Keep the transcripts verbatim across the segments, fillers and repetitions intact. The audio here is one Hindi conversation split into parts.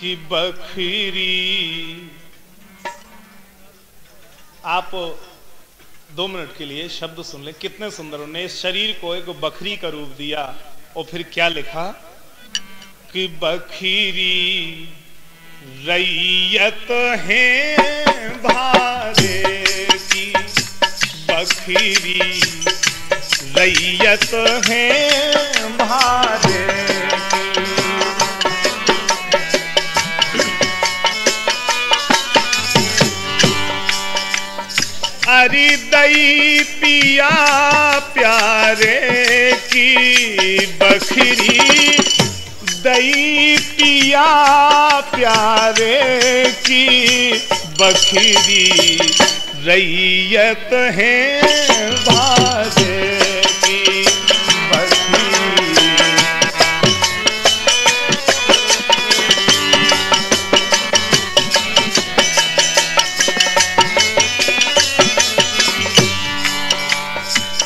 की बखरी। आप दो मिनट के लिए शब्द सुन ले, कितने सुंदर। उन्होंने शरीर को एक बखरी का रूप दिया और फिर क्या लिखा कि बखरी रैयत है भारे की, बखरी रैयत है भारे की। अरे दई पिया प्यारे की, बखरी दई पिया प्यारे की, बखरी रैयत है बाजे की। बखरी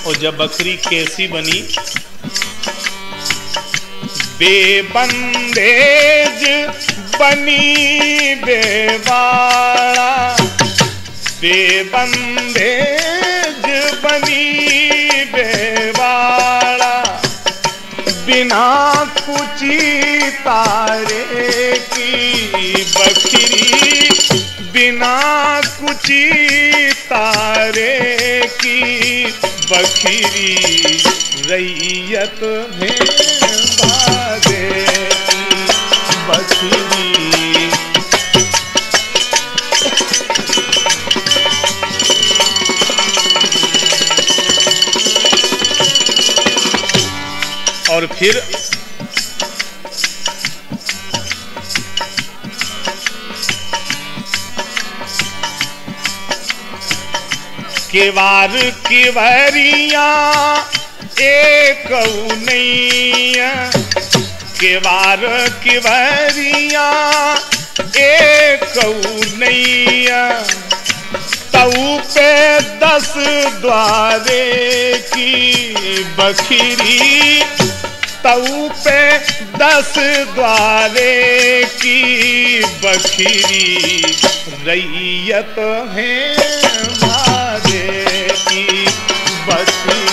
और जब बकरी कैसी बनी, बेबंदेज बनी बेवाड़ा, बेबंदेज बनी बेवाड़ा, बिना कुची तारे की, बखरी बिना कुची तारे की, बखरी रैयत है बखरी। और फिर केवार केवरिया एक नैया, केवार केवरिया एक नैया, तऊ पे दस द्वारे की, बखरी तऊ पे दस द्वारे की, बखरी रैयत है मारे की। बखरी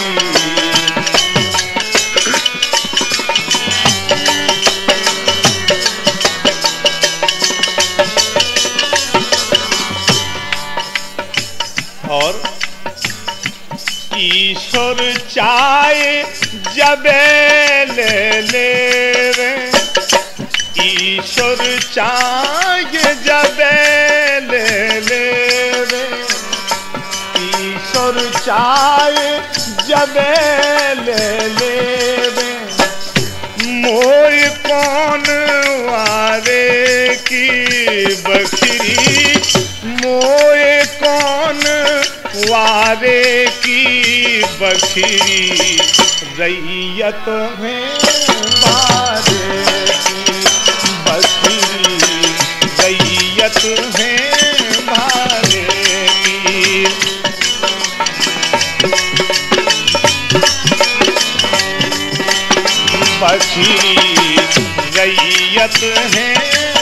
और ईश्वर चाहे जबे ले लेवे, ईश्वर चाहे जबे ले लेवे, ईश्वर चाहे जबे ले लेवे, मोय कौन वारे की, बखरी मोय कौन वारे की, बखरी रैयत है वारे की, बखरी रैयत है वारे की। बखरी रैयत है